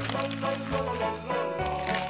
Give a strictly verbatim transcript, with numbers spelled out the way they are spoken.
la la la la la la.